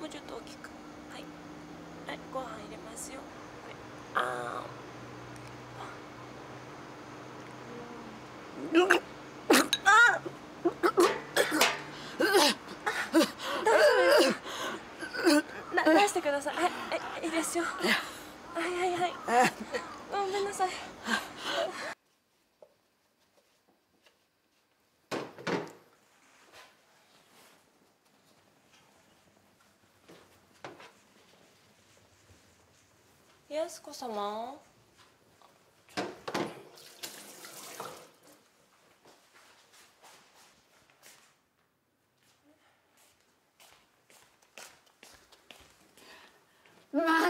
もうちょっと大きく。はい、はい、ご飯入れますよ。はい、あー出してください。はい、いいですよ。はいはいはい。ごめんなさい。安子様。待ちなさい。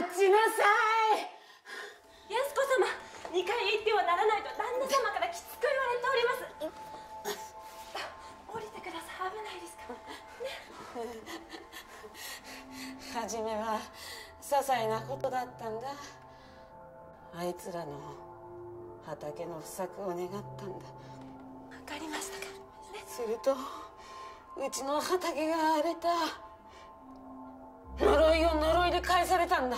安子様、2階へ行ってはならないと旦那様からきつく言われております。降りてください。危ないですからね。初めは些細なことだったんだ。あいつらの畑の不作を願ったんだ。わかりましたか、ね、するとうちの畑が荒れた。呪いを呪いで返されたんだ。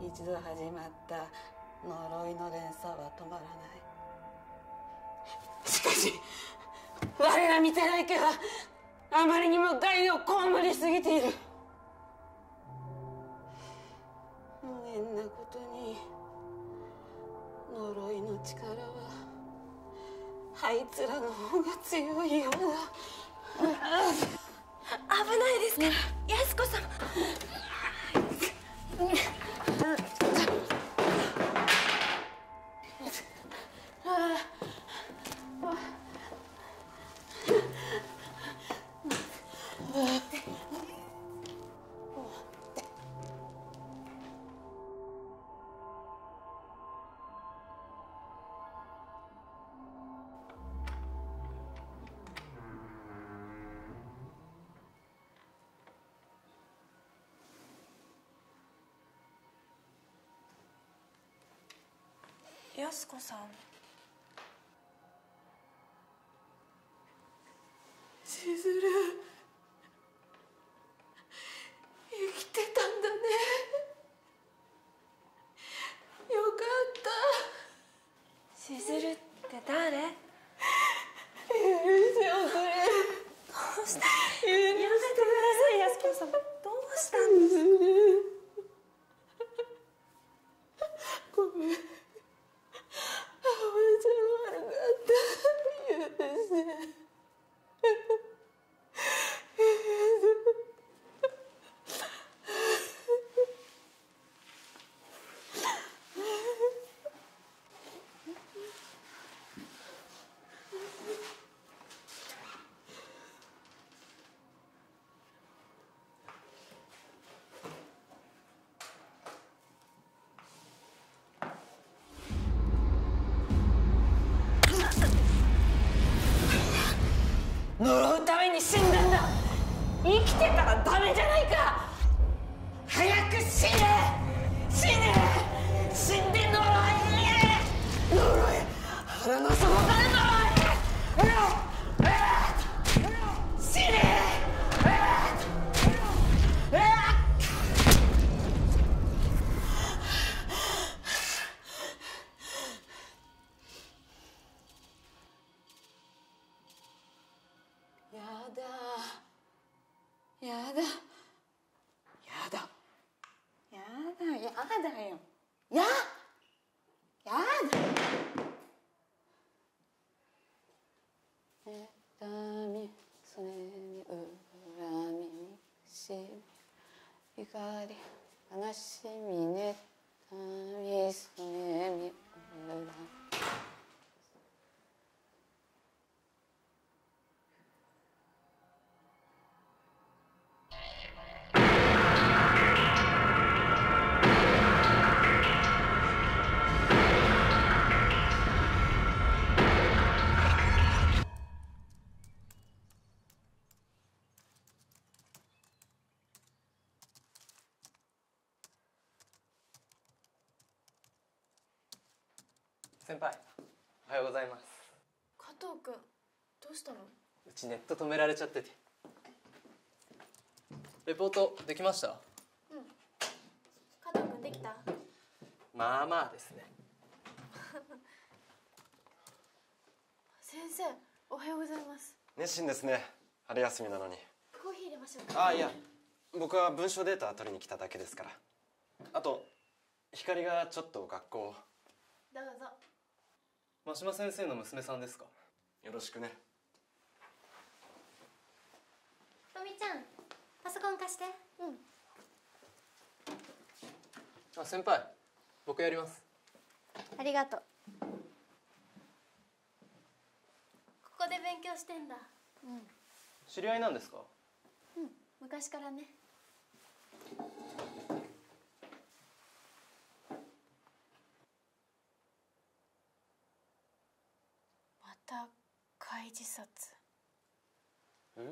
一度始まった呪いの連鎖は止まらない。しかし我ら見てないけはあまりにも害を被りすぎている。無念なことに呪いの力はあいつらの方が強いようだ。危ないですから、安子様。安子さん、千鶴、生きてたんだね。よかった。千鶴って誰？許しておくれ。どうした？許してください、安子さん。どうしたんです？呪うために死んだんだ。生きてたらダメじゃないか。早く死ね死ね死んで呪い呪い腹の底から呪い死ね。悲しみねたみすねみうら。先輩、おはようございます。加藤君、どうしたの？うちネット止められちゃってて。レポートできました？うん。加藤君できた？まあまあですね。先生、おはようございます。熱心ですね、春休みなのに。コーヒー入れましょうか。ああ、いや、僕は文章データ取りに来ただけですから。あと、光がちょっと学校。どうぞ。真島先生の娘さんですか？よろしくね。とみちゃん、パソコン貸して。うん。あ、先輩、僕やります。ありがとう。ここで勉強してんだ。うん。知り合いなんですか？うん、昔からね。また開示殺。うん？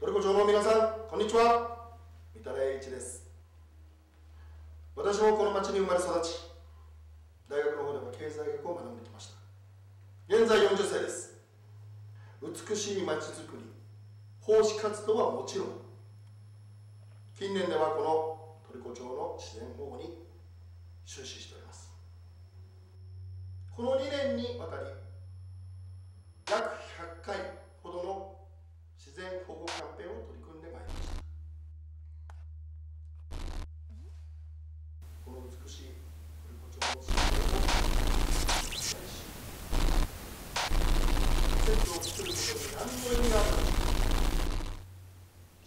トルコ町の皆さん、こんにちは。三田礼一です。私もこの町に生まれ育ち、大学の方でも経済学を学んできました。現在40歳です。美しい町づくり、奉仕活動はもちろん、近年ではこのトルコ町の自然保護に終始しております。この2年にわたり約100回ほどの自然保護キャンペーンを取り組んでまいりました。この美しいトルコ町の自然を再生し、施設を作ることに何の意味があるのか。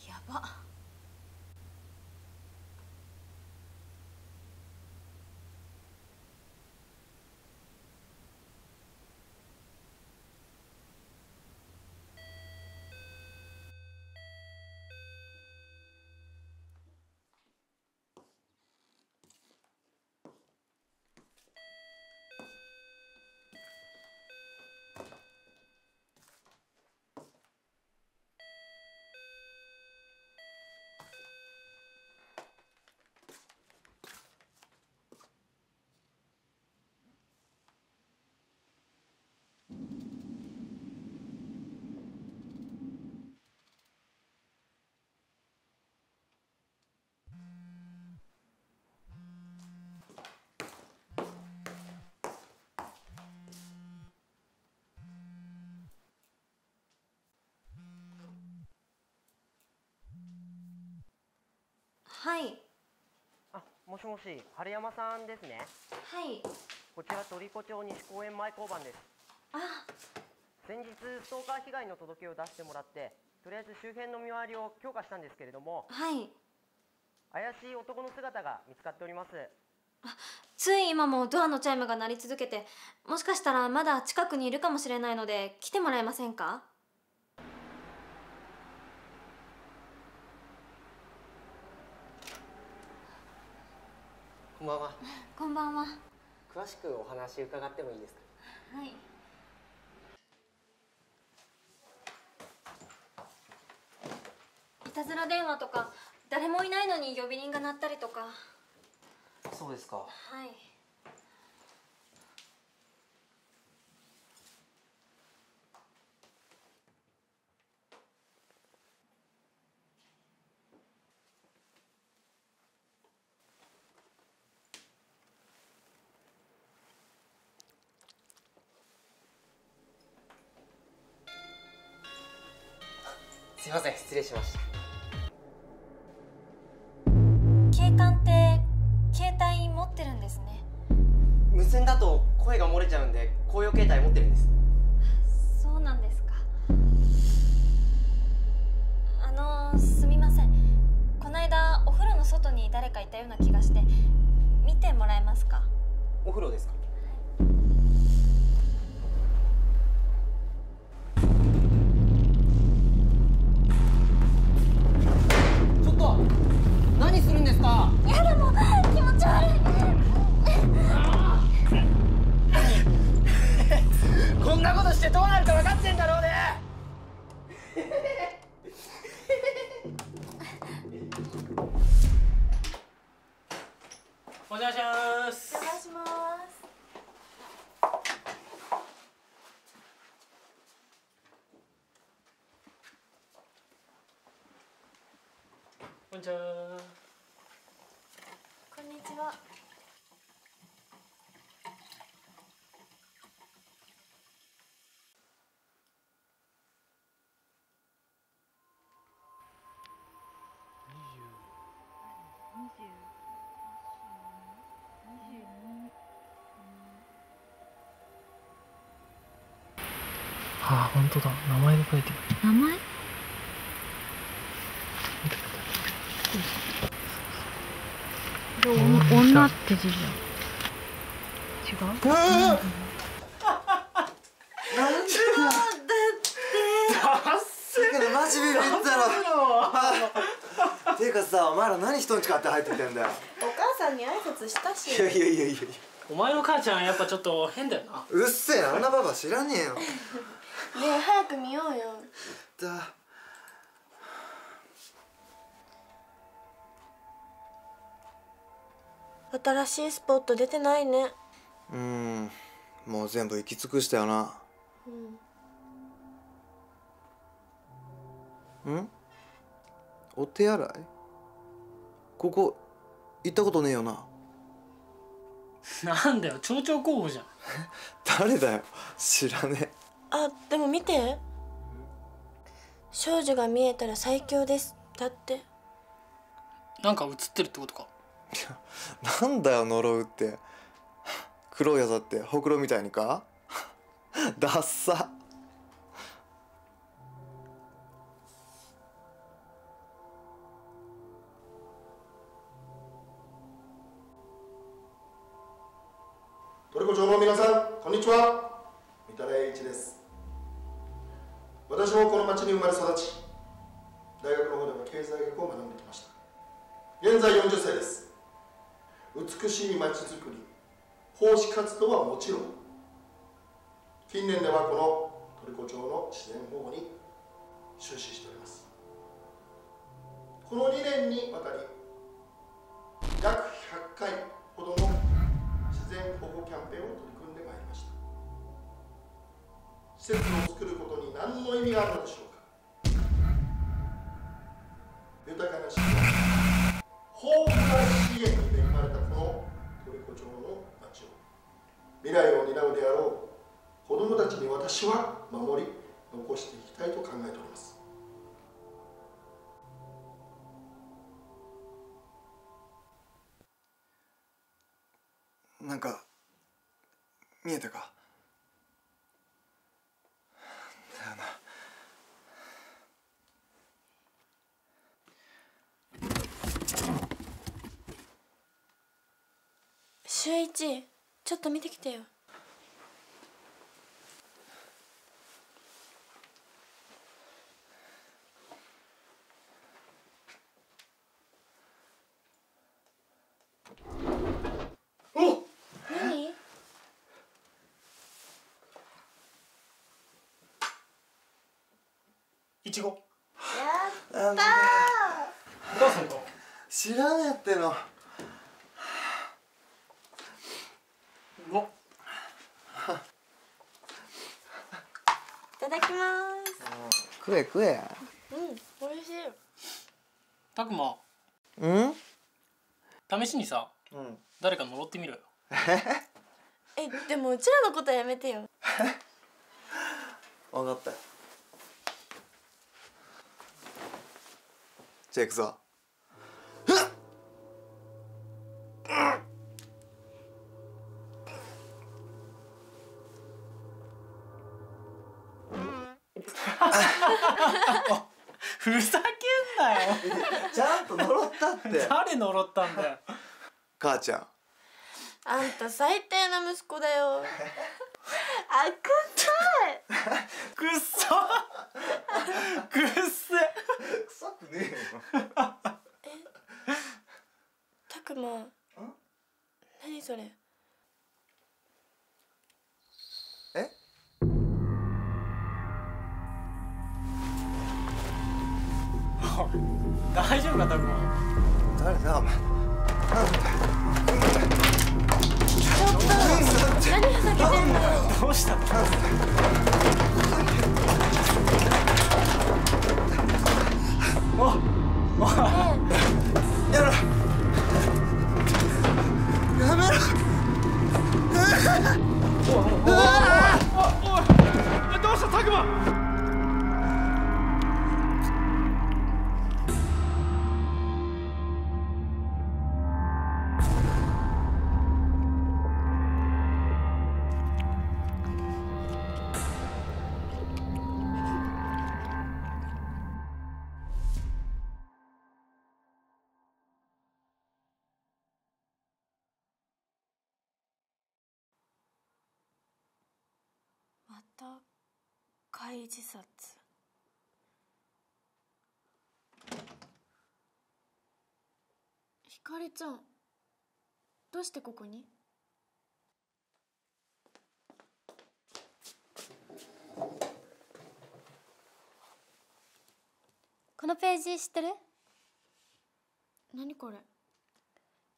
やばっ。はい。あ、もしもし、春山さんですね。はい。こちら鳥子町西公園前交番です。あ。先日ストーカー被害の届けを出してもらって、とりあえず周辺の見回りを強化したんですけれども。はい。怪しい男の姿が見つかっております。あ、つい今もドアのチャイムが鳴り続けて、もしかしたらまだ近くにいるかもしれないので、来てもらえませんか？こんばんは。こんばんは。詳しくお話伺ってもいいですか？はい。いたずら電話とか、誰もいないのに呼び鈴が鳴ったりとか。そうですか。はい。すいません、失礼しました。声が漏れちゃうんで公用携帯持ってるんです。そうなんですか。すみません。この間お風呂の外に誰かいたような気がして、見てもらえますか？お風呂ですか？ちょっと何するんですか？いやでも気持ち悪い。こんなことしてどうなるか分かってんだろうね。お邪魔します。お邪魔します。こんにちは。こんにちは。ああ、本当だ。名前で書いてる。名前？女って字じゃん。違う？なんでだって。だっせー。だからマジビビったら。ていうかさ、お前ら何人んち買って入ってきてんだよ。お母さんに挨拶したし。いやいやいやいや。お前の母ちゃんやっぱちょっと変だよな。うっせえな、あんなババ知らねえよ。ねえ早く見ようよ。だ。新しいスポット出てないね。うん、もう全部行き尽くしたよな。うん。ん？お手洗い？ここ行ったことねえよな。なんだよ、町長候補じゃん。誰だよ、知らねえ。あ、でも見て。少女が見えたら最強です。だって。なんか映ってるってことか。なんだよ呪うって。黒いやつだってほくろみたいにか。ダッサ。トルコ町の皆さんこんにちは、三田礼一です。私もこの町に生まれ育ち、大学の方でも経済学を学んできました。現在40歳です。美しい街づくり、奉仕活動はもちろん、近年ではこのトルコ町の自然保護に終始しております。この2年にわたり約100回ほどの自然保護キャンペーンを取り組んでまいりました。施設を作ることに何の意味があるのでしょうか。豊かな自然、豊富な資源に恵まれたこのトルコ町の町を、未来を担うであろう子どもたちに私は守り残していきたいと考えております。なんか見えたか？だよな。週一、ちょっと見てきてよ。お、何？いちご。やったー。お母さんか。知らねえっての。いただきます。食え食え。うん、美味しい。たくま。うん？試しにさ、誰か呪ってみろよ。え、でもうちらのことやめてよ。分かった。じゃあ行くぞ。ふざけんなよちゃんと呪ったって。誰呪ったんだよ。母ちゃん、あんた最低な息子だよ。あ、くっそい。くっそくっせ臭くねえよ。え、たくま、何それ。え、大丈夫か、たくま。誰だお前、なんだよ。どうしたの？やめろ。やめろ。どうした拓馬？怪自殺。ひかりちゃん、どうしてここに？このページ知ってる？何これ？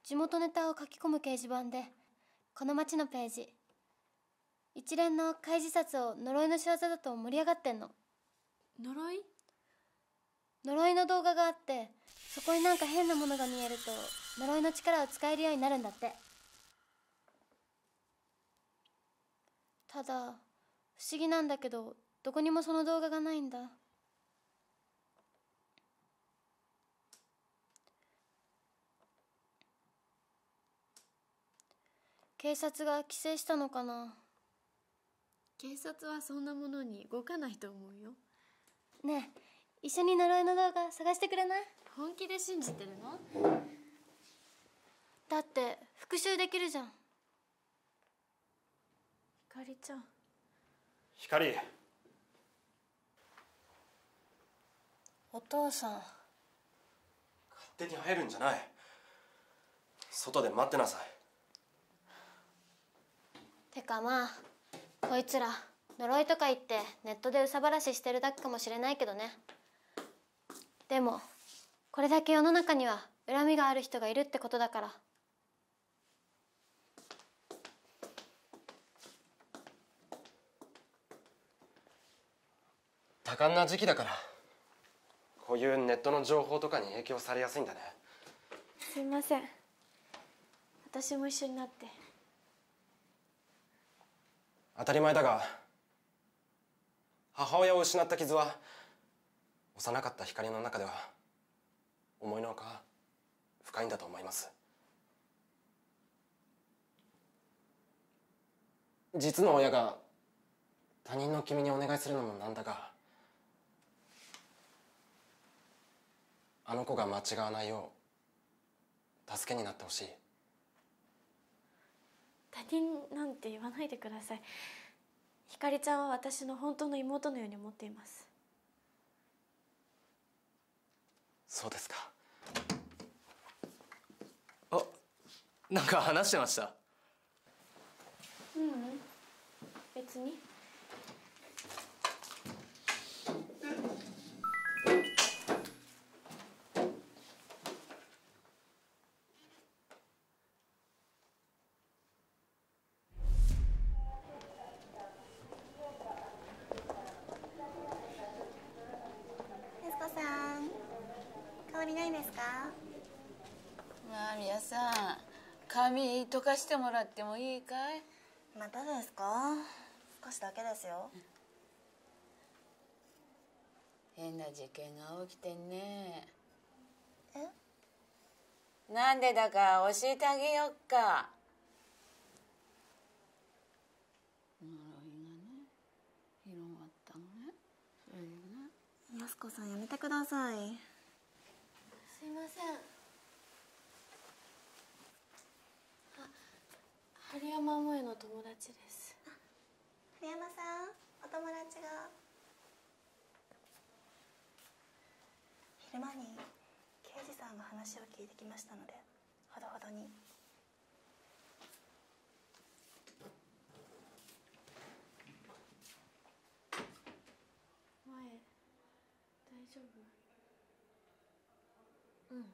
地元ネタを書き込む掲示板で、この町のページ、一連の怪自殺を呪いの仕業だと盛り上がってんの。呪い？呪いの動画があって、そこになんか変なものが見えると呪いの力を使えるようになるんだって。ただ不思議なんだけど、どこにもその動画がないんだ。警察が規制したのかな。警察はそんなものに動かないと思うよ。ねえ、一緒に呪いの動画探してくれない？本気で信じてるの？だって復讐できるじゃん。ひかりちゃん。ひかり。お父さん。勝手に入るんじゃない。外で待ってなさい。てかまあ、こいつら呪いとか言ってネットで憂さ晴らししてるだけかもしれないけどね。でもこれだけ世の中には恨みがある人がいるってことだから。多感な時期だから、こういうネットの情報とかに影響されやすいんだね。すいません、私も一緒になって。当たり前だが、母親を失った傷は幼かった光の中では思いのほか深いんだと思います。実の親が他人の君にお願いするのもなんだが、あの子が間違わないよう助けになってほしい。他人なんて言わないでください。ひかりちゃんは私の本当の妹のように思っています。そうですか。あ、なんか話してました。ううん、別に。髪溶かしてもらってもいいかい？またですか？少しだけですよ。変な事件が起きてんね。え？なんでだか教えてあげよっか。呪いがね、広まったのね。それでね。安子子さんやめてください。すいません。針山萌の友達です。針山さん、お友達が昼間に刑事さんが話を聞いてきましたので、ほどほどに。萌、大丈夫？うん。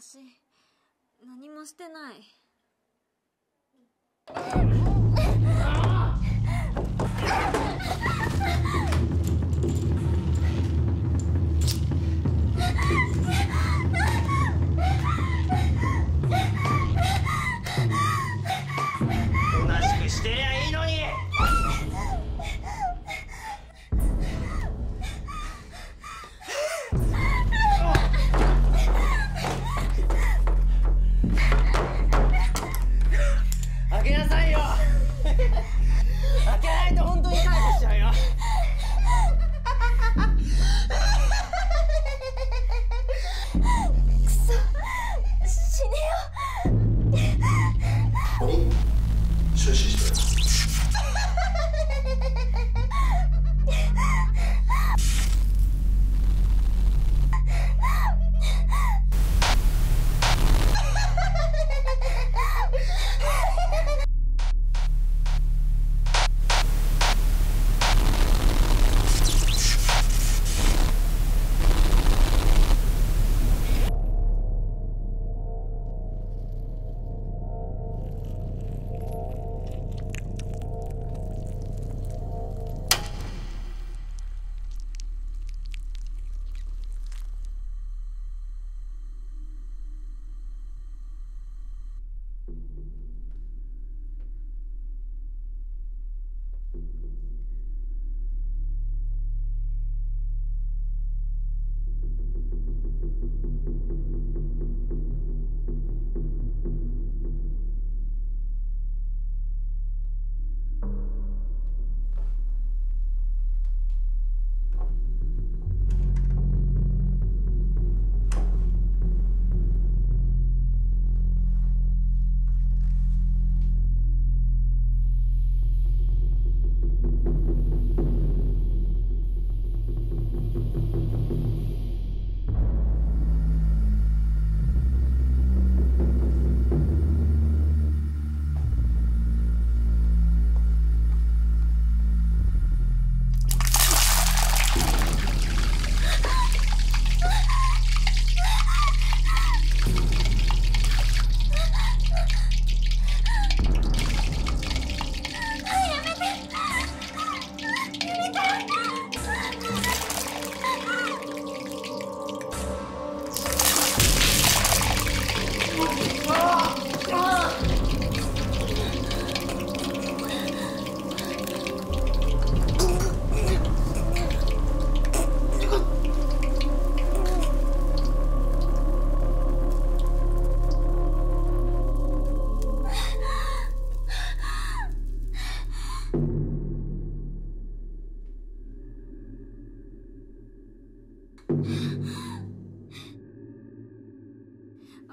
私何もしてない。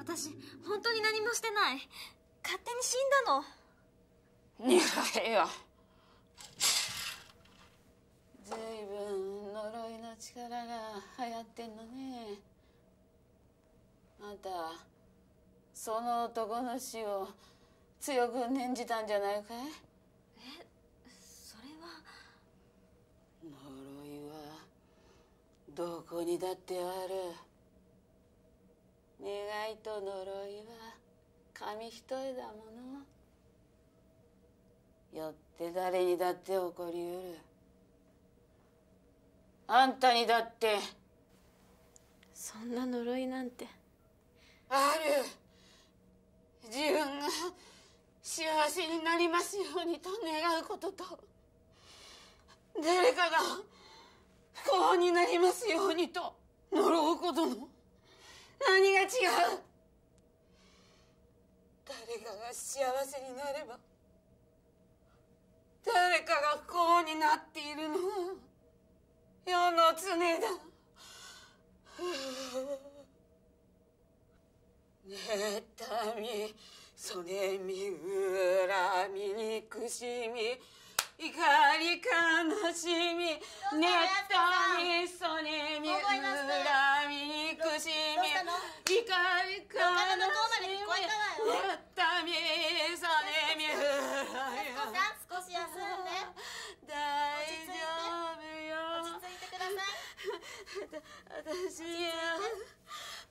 私本当に何もしてない。勝手に死んだの。いやいや、随分呪いの力が流行ってんのね。あんたその男の死を強く念じたんじゃないかい？え、それは。呪いはどこにだってある。願いと呪いは紙一重だもの。よって誰にだって起こりうる。あんたにだってそんな呪いなんてある。自分が幸せになりますようにと願うことと、誰かが不幸になりますようにと呪うことの何が違う？誰かが幸せになれば誰かが不幸になっているのが世の常だ。妬みそねみ恨み憎しみ怒り悲しみ妬みそねみ恨み憎しみ怒り悲しみ妬みそねみ恨み少し休んで大丈夫よ。落ち着いてください。私には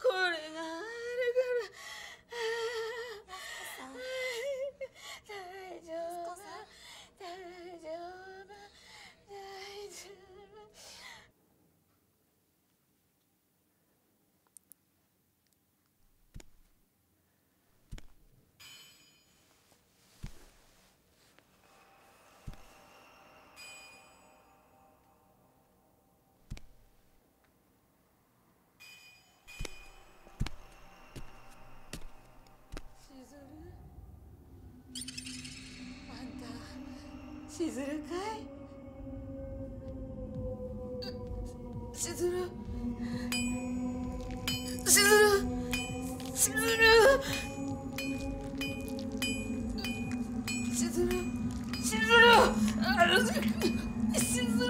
これがあるから大丈夫大丈夫大丈夫。しずるかい？しずるしずるしずるしずるしずるしずる。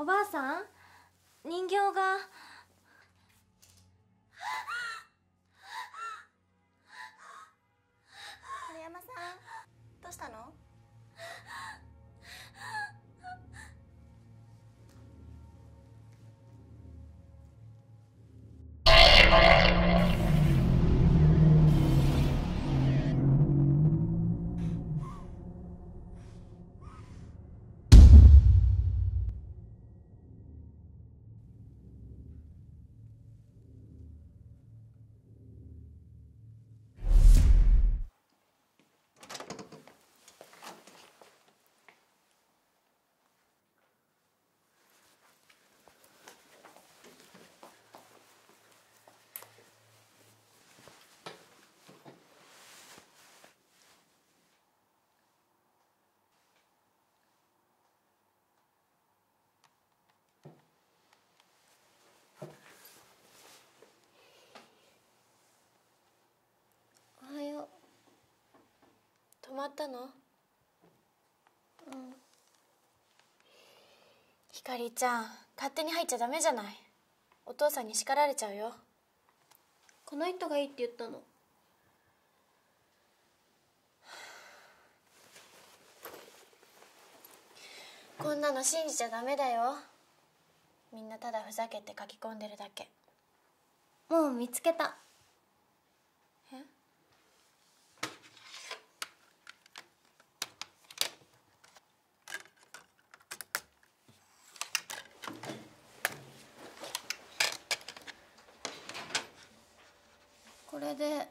おばあさん、人形が。春山さん、どうしたの？泊まったの？うん。ひかりちゃん、勝手に入っちゃダメじゃない。お父さんに叱られちゃうよ。この人がいいって言ったの。こんなの信じちゃダメだよ。みんなただふざけて書き込んでるだけ。もう見つけた。え？これで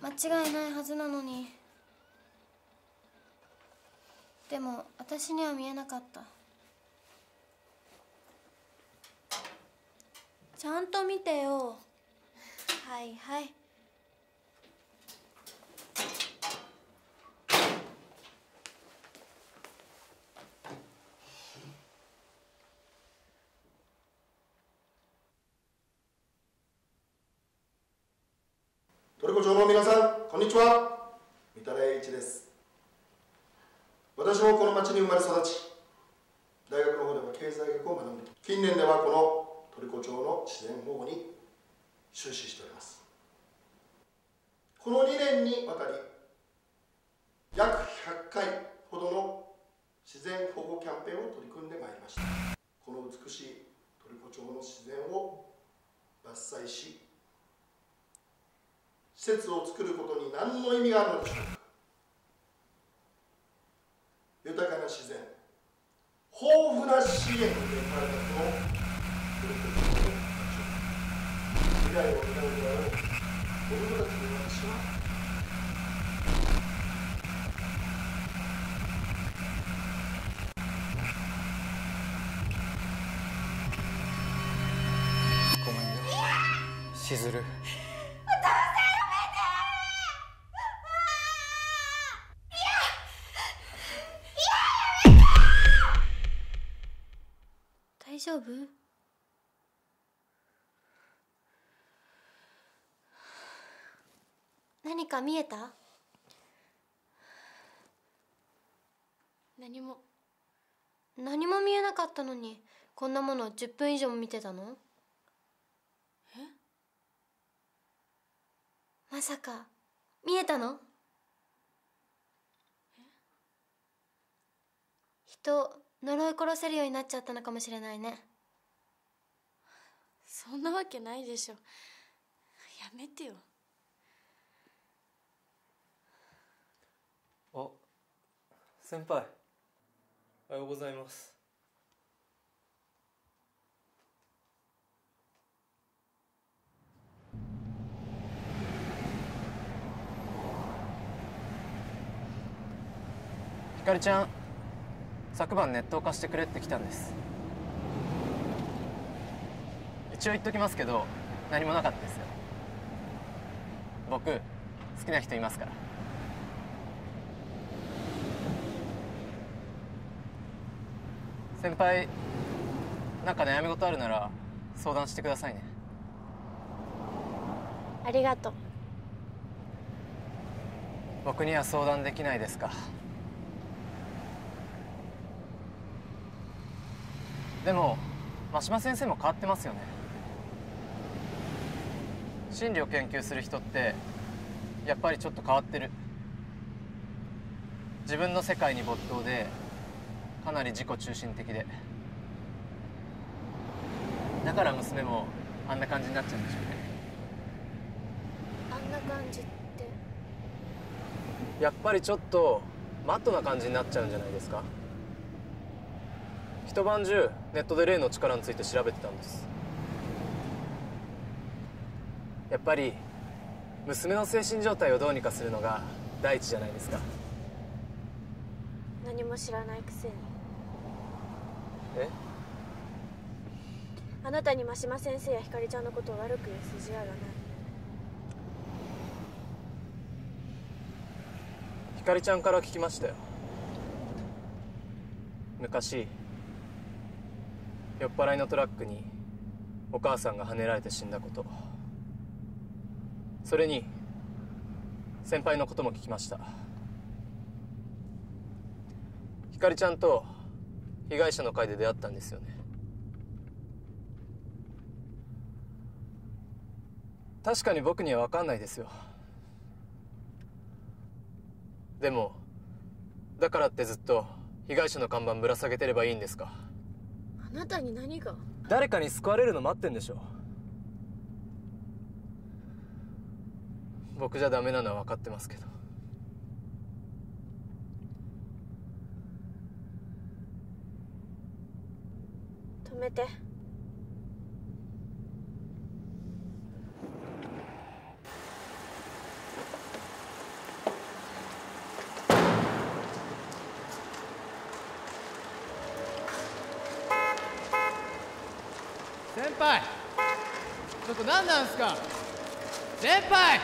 間違いないはずなのに。でも私には見えなかった。ちゃんと見てよ。はいはい。ご聴の皆さん、こんにちは。三田礼一です。私もこの町に生まれ育ち、大学の方では経済学を学んで、近年ではこの鳥子町の自然保護に終始しております。この2年にわたり約100回ほどの自然保護キャンペーンを取り組んでまいりました。この美しい鳥子町の自然を伐採し、施設を作ることに何の意味があるのでしょうか。豊かな自然、豊富な資源で生まれたこの未来を担うであろう子どもたちに、私はお父さん、やめて。大丈夫？何か見えた？何も見えなかったのに、こんなものを10分以上も見てたの？え？まさか見えたの？人呪い殺せるようになっちゃったのかもしれないね。そんなわけないでしょ。やめてよ。あ、先輩、おはようございます。ひかりちゃん、昨晩ネットを貸してくれって来たんです。一応言っときますけど、何もなかったですよ。僕、好きな人いますから。先輩、なんか悩み事あるなら相談してくださいね。ありがとう。僕には相談できないですか。でも真島先生も変わってますよね。心理を研究する人ってやっぱりちょっと変わってる。自分の世界に没頭で、かなり自己中心的で、だから娘もあんな感じになっちゃうんでしょうね。あんな感じってやっぱりちょっとマットな感じになっちゃうんじゃないですか。一晩中ネットで霊の力について調べてたんです。やっぱり娘の精神状態をどうにかするのが第一じゃないですか。何も知らないくせに。え？あなたに真島先生やひかりちゃんのことを悪く言う筋合いはない。ひかりちゃんから聞きましたよ。昔酔っ払いのトラックにお母さんがはねられて死んだこと、それに先輩のことも聞きました。ひかりちゃんと被害者の会で出会ったんですよね。確かに僕には分かんないですよ。でもだからってずっと被害者の看板ぶら下げてればいいんですか。あなたに何が？誰かに救われるの待ってんでしょ。僕じゃダメなのは分かってますけど。止めて。先輩、ちょっと何なんすか。先輩、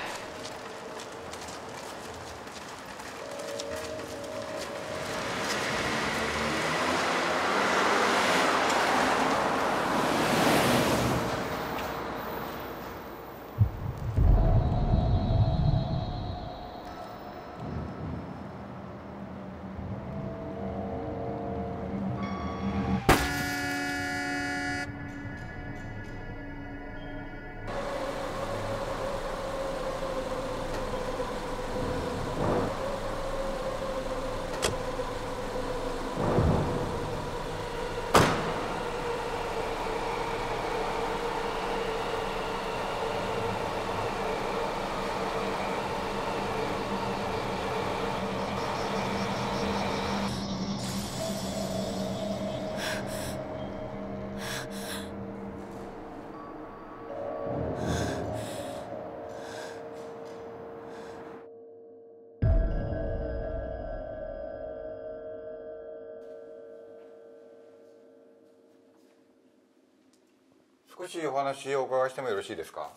しいお話をお伺いしてもよろしいですか。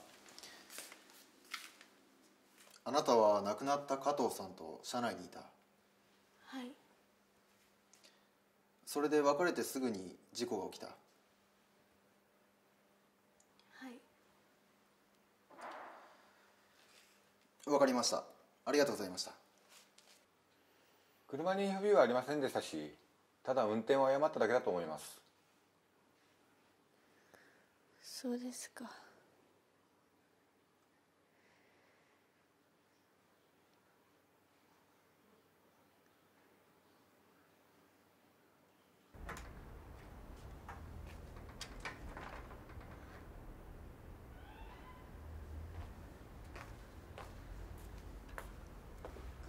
あなたは亡くなった加藤さんと車内にいた。はい。それで別れてすぐに事故が起きた。はい。わかりました。ありがとうございました。車に不備はありませんでしたし、ただ運転を誤っただけだと思います。そうですか。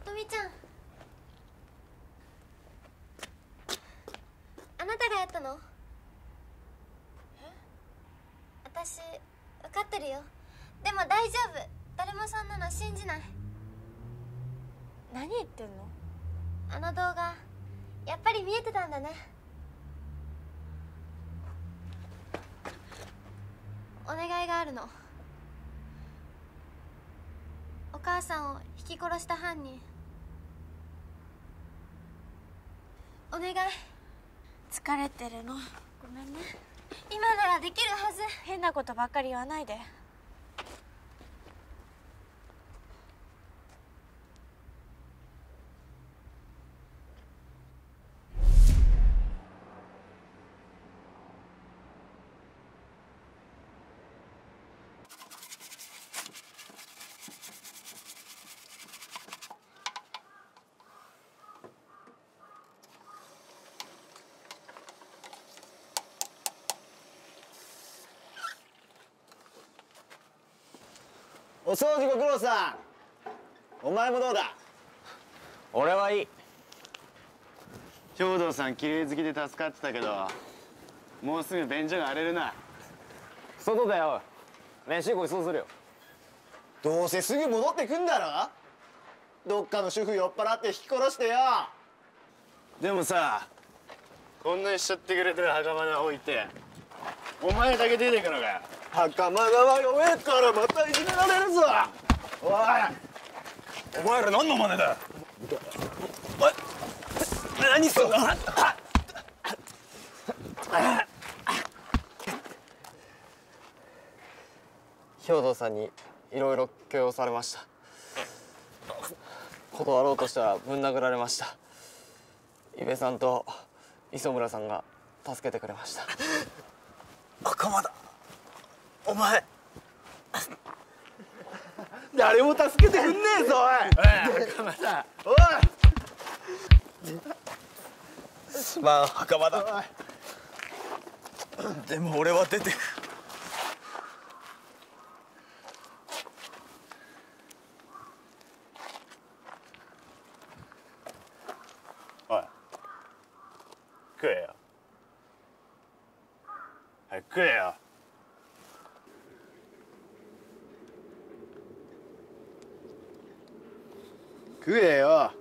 琴美ちゃん、あなたがやったの？私、分かってるよ。でも大丈夫。誰もそんなの信じない。何言ってんの？あの動画、やっぱり見えてたんだね。お願いがあるの。お母さんをひき殺した犯人、お願い。疲れてるの、ごめんね。今ならできるはず。変なことばっかり言わないで。お掃除ご苦労さん。お前もどうだ？俺はいい。兵藤さん綺麗好きで助かってたけど、もうすぐ便所が荒れるな。外だよ。飯ごちそうするよ。どうせすぐ戻ってくんだろ。どっかの主婦酔っ払って引き殺してよ。でもさ、こんなにしちゃってくれてる袴田置いて、お前だけ出てくのかよ。袴田は弱えからまたいじめられるぞ。おい、お前ら何の真似だ。おい、何すんの。兵藤さんにいろいろ強要されました。断ろうとしたらぶん殴られました。伊部さんと磯村さんが助けてくれました。袴田、お前誰も助けてくんねえぞ。おい袴田、おい。すまん袴田、でも俺は出てく。おい食えよ、はい食えよ。食えよ。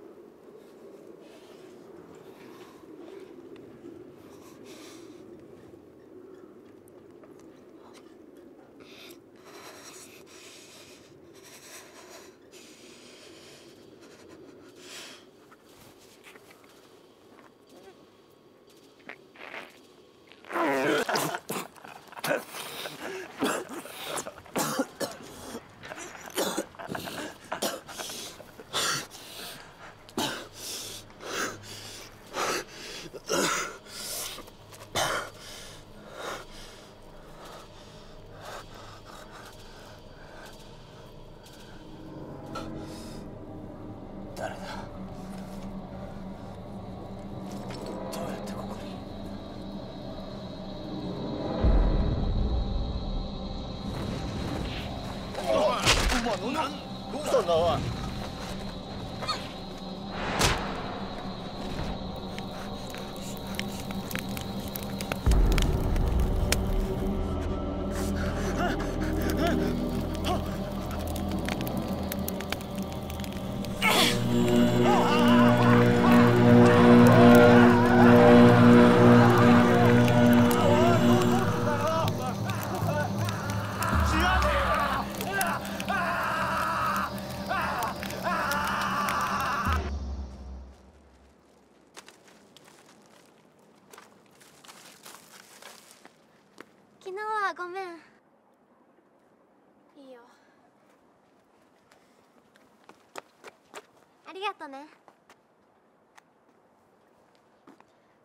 りがとね。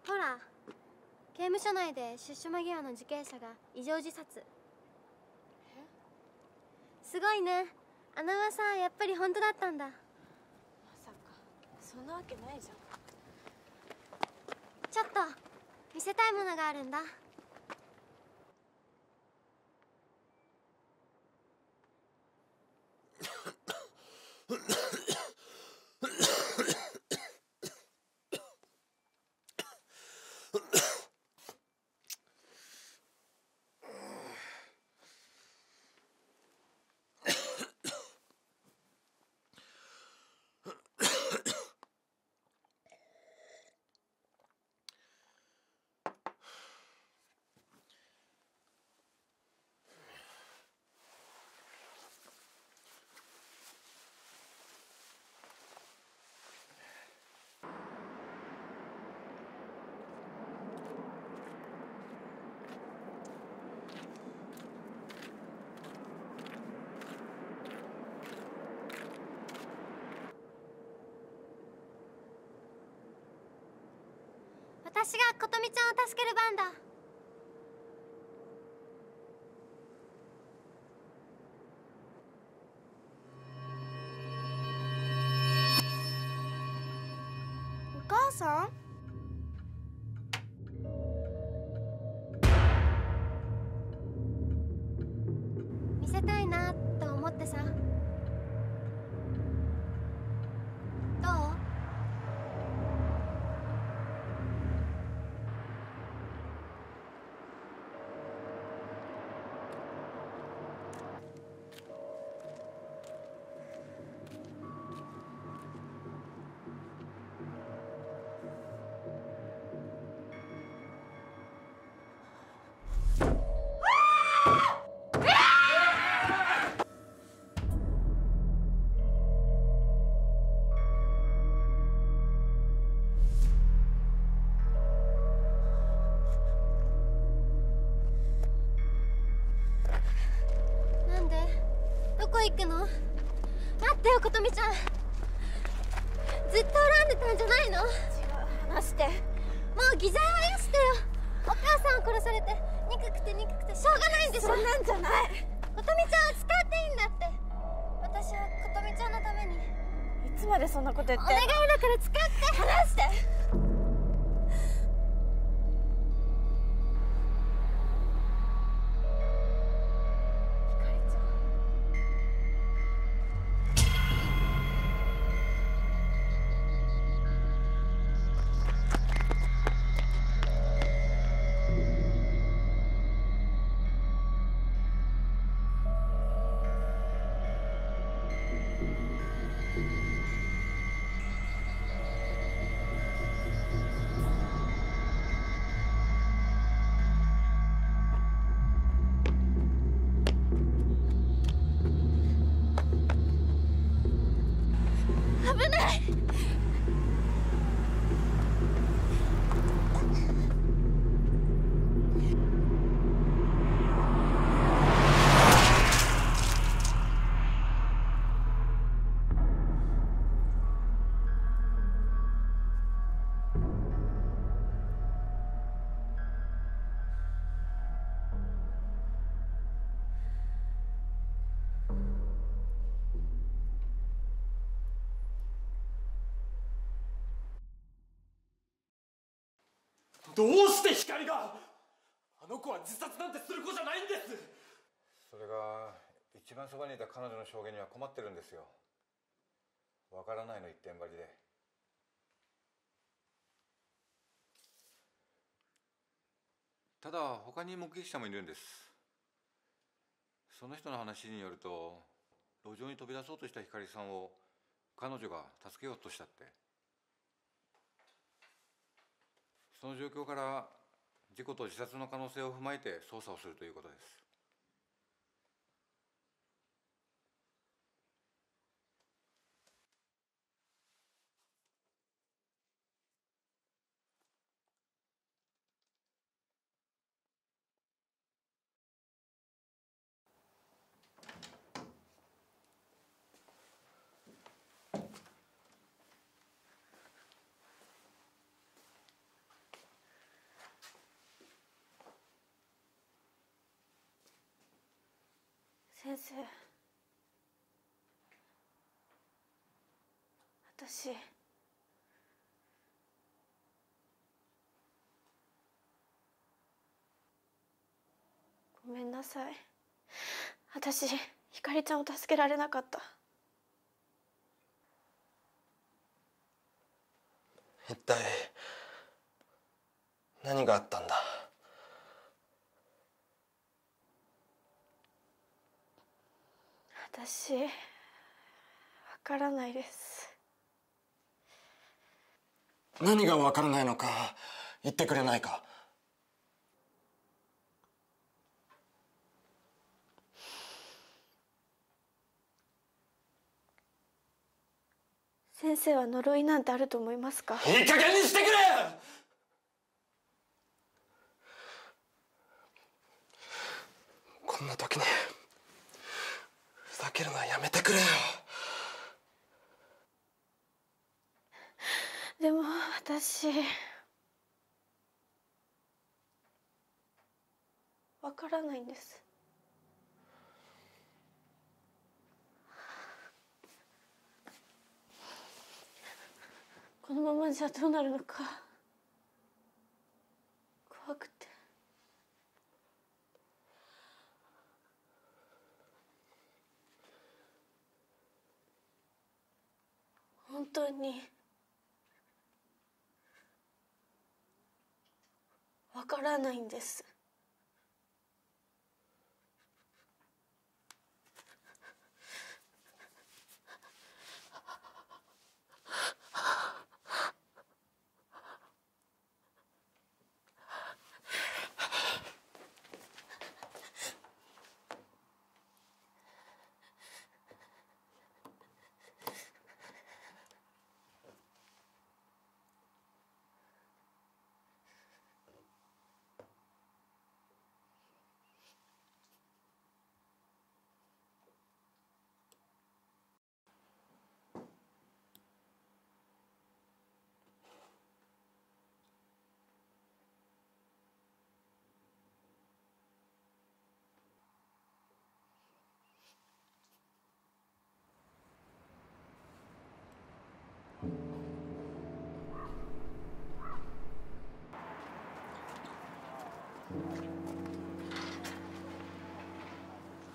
ほら、刑務所内で出所間際の受刑者が異常自殺。すごいね。あの噂やっぱり本当だったんだ。まさか、そんなわけないじゃん。ちょっと見せたいものがあるんだ。私が琴美ちゃんを助ける番だ。お母さん？見せたいなと思ってさ。行くの？待ってよ琴美ちゃん、ずっと恨んでたんじゃないの？違う、話して。もう偽善はよしてよ。お母さんを殺されて憎くて憎くてしょうがないんでしょ。そんなんじゃない。琴美ちゃんは使っていいんだって。私は琴美ちゃんのために。いつまでそんなこと言って。お願いだから使って。話して。どうして光が？あの子は自殺なんてする子じゃないんです。それが一番そばにいた彼女の証言には困ってるんですよ。わからないの一点張りで。ただ他に目撃者もいるんです。その人の話によると、路上に飛び出そうとした光さんを彼女が助けようとしたって。その状況から事故と自殺の可能性を踏まえて捜査をするということです。先生、私ごめんなさい。私ひかりちゃんを助けられなかった。一体何があったんだ。私わからないです。何がわからないのか言ってくれないか。先生は呪いなんてあると思いますか。いい加減にしてくれ。こんな時にふざけるのはやめてくれよ。でも私わからないんです。このままじゃどうなるのか怖くて。本当にわからないんです。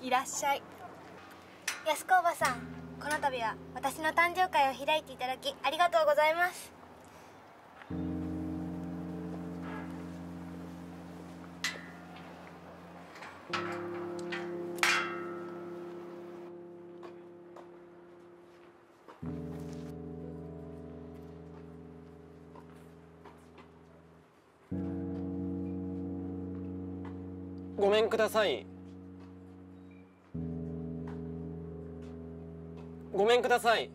いらっしゃい。安子おばさん、この度は私の誕生会を開いていただきありがとうございます。ごめんください。ごめんください。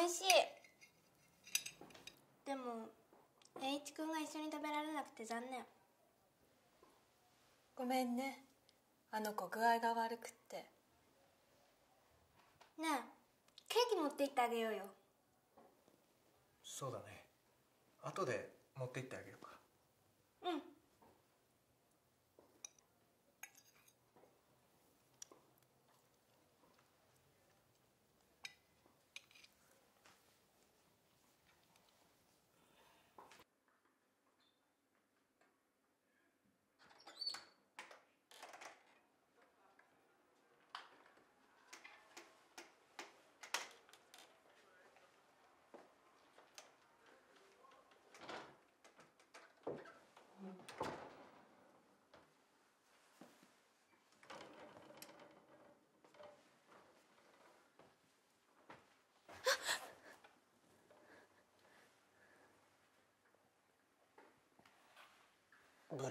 美味しい。でも栄一君が一緒に食べられなくて残念。ごめんね、あの子具合が悪くって。ねえ、ケーキ持って行ってあげようよ。そうだね、後で持って行ってあげるか。うん。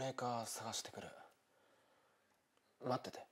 メーカー探してくる。待ってて。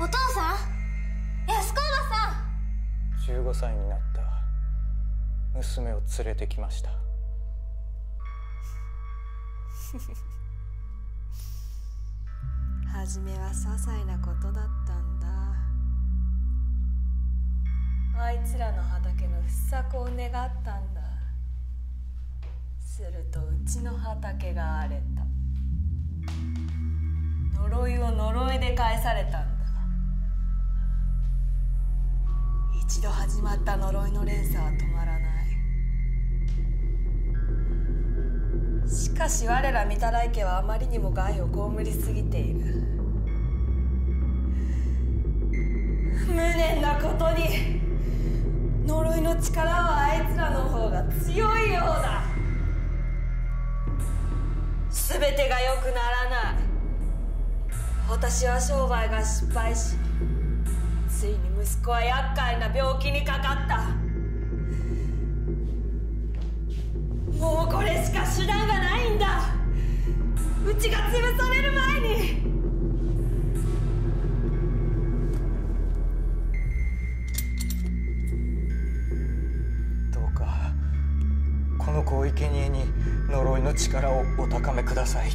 お父さん、安川さん、15歳になった娘を連れてきました。初めは些細なことだったんだ。あいつらの畑の不作を願ったんだ。するとうちの畑が荒れた。呪いを呪いで返されたんだ。一度始まった呪いの連鎖は止まらない。しかし我ら御手洗家はあまりにも害を被りすぎている。無念なことに呪いの力はあいつらの方が強いようだ。全てが良くならない。私は商売が失敗し、ついに息子は厄介な病気にかかった。もうこれしか手段がないんだ。うちが潰される前に。どうかこの子を生贄に呪いの力をお高めください。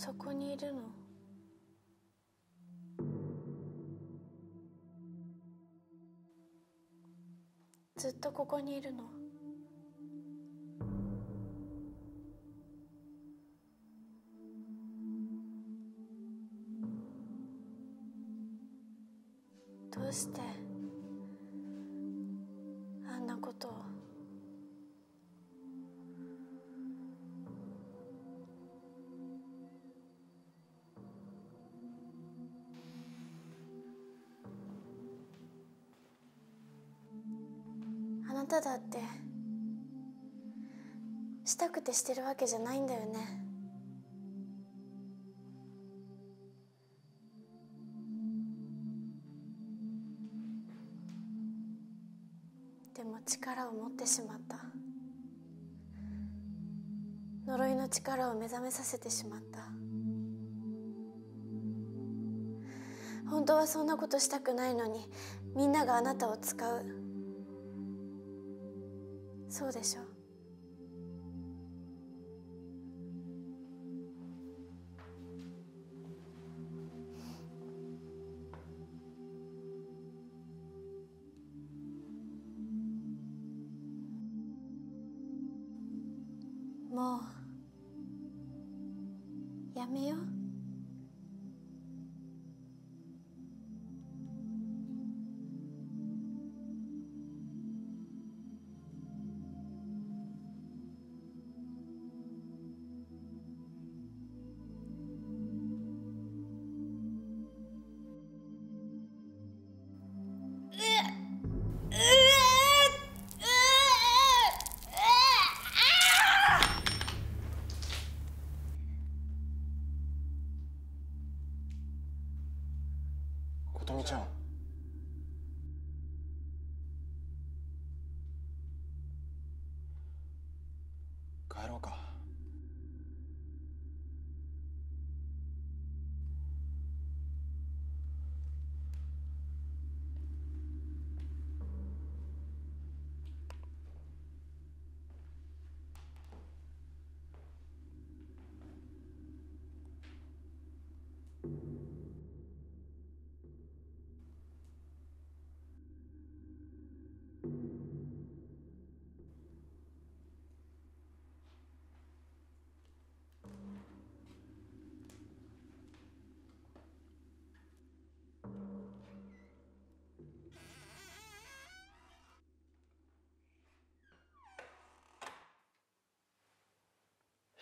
そこにいるの？ずっとここにいるの？どうしてあんなことを。あなただってしたくてしてるわけじゃないんだよね。でも力を持ってしまった。呪いの力を目覚めさせてしまった。本当はそんなことしたくないのに、みんながあなたを使う。そうでしょ？もうやめよう。琴美ちゃん。帰ろうか。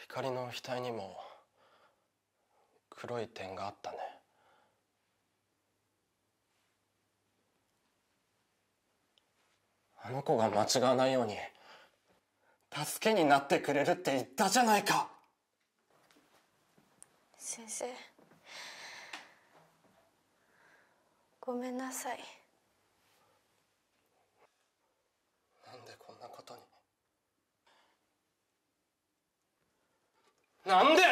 光の額にも黒い点があったね。あの子が間違わないように助けになってくれるって言ったじゃないか。先生、ごめんなさい。なんでこんなことに。なんで？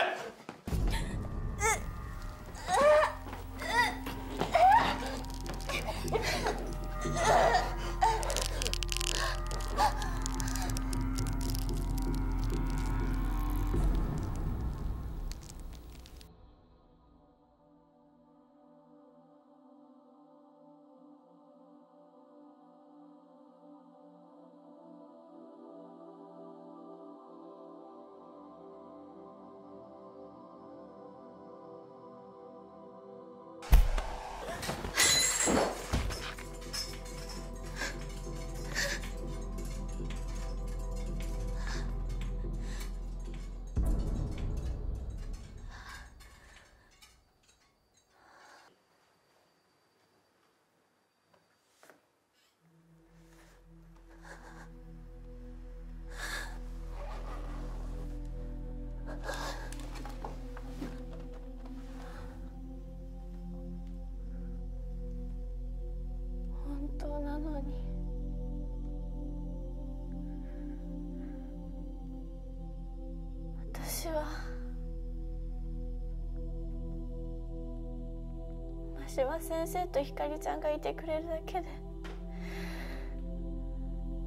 私は先生とひかりちゃんがいてくれるだけで、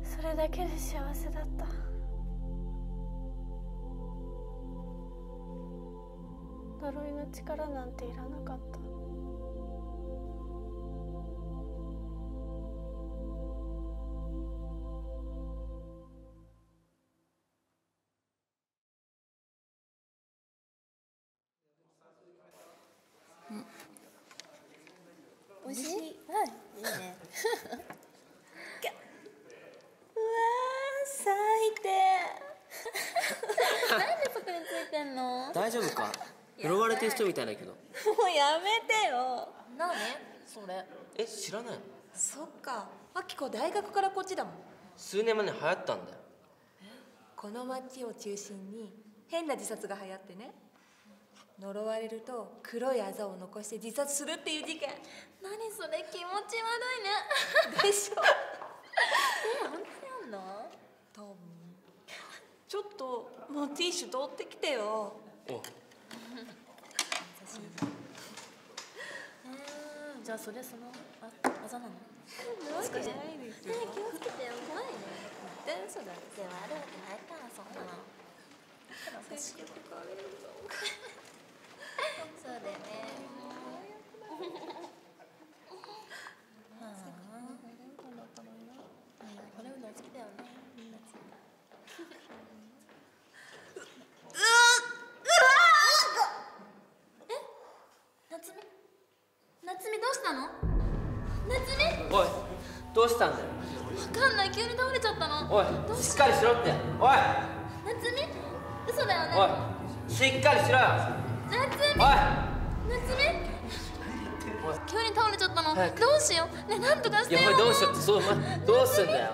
それだけで幸せだった。呪いの力なんていらなかった。おいしい。はい、いいね。うわ咲いて。なんでそこについてんの？大丈夫か？呪われてる人みたいだけど。もうやめてよ。なに？それ。え、知らないの？そっか。あきこ大学からこっちだもん。数年前に流行ったんだよ。この町を中心に変な自殺が流行ってね。呪われると黒いあざを残して自殺するっていう事件。何それ気持ち悪いね。でしょ。え、本当やんの？多分。ちょっともうティッシュ取ってきてよ。お。じゃあそれそのあざなの？なわけじゃないですよ。ね、気をつけてよ。怖いね。絶対嘘だ。でもあるわけないからそんなの。私よく変われるぞ。そうだよね。夏美どうしたの？夏美？おい、どうしたんだよ。わかんない、急に倒れちゃったの。おい、しっかりしろって。おい。夏美？嘘だよね。おい、しっかりしろよ。夏美、夏美、急に倒れちゃったの。どうしようね、なんとかしてよ。いや、どうしようって、そう、どうすんだよ。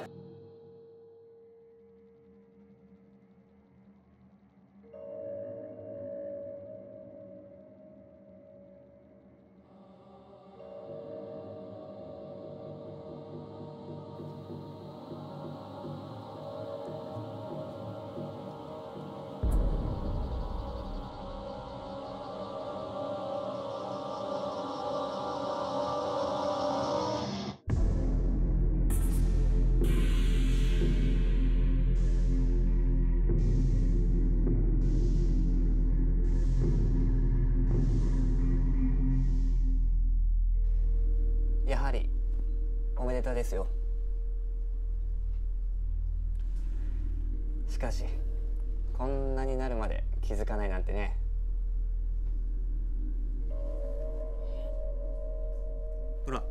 ですよ。しかしこんなになるまで気づかないなんてね。ほら、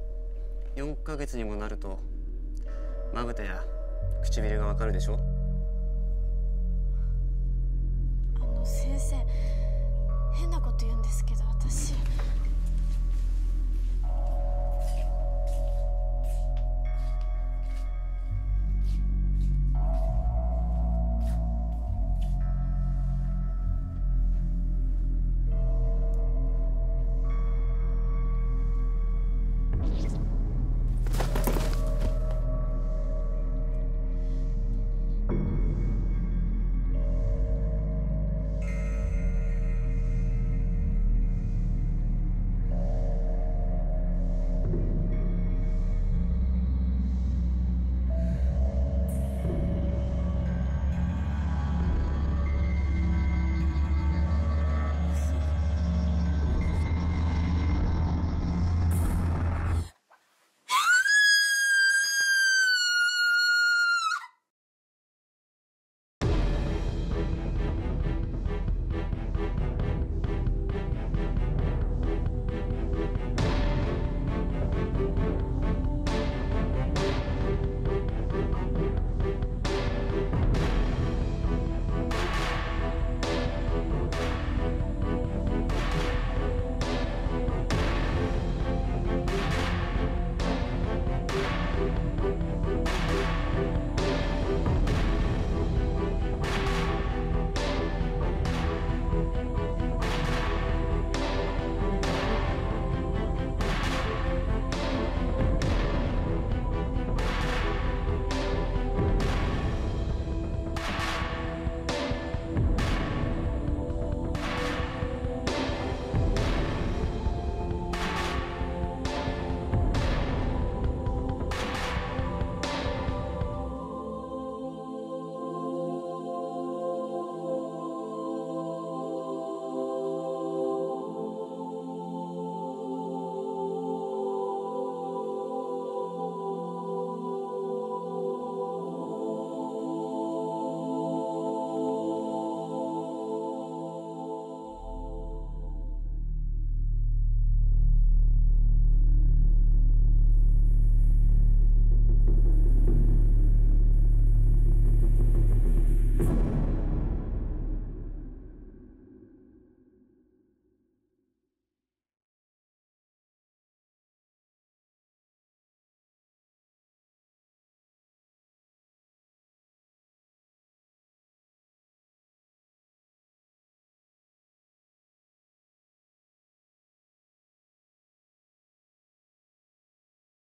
4ヶ月にもなるとまぶたや唇がわかるでしょ。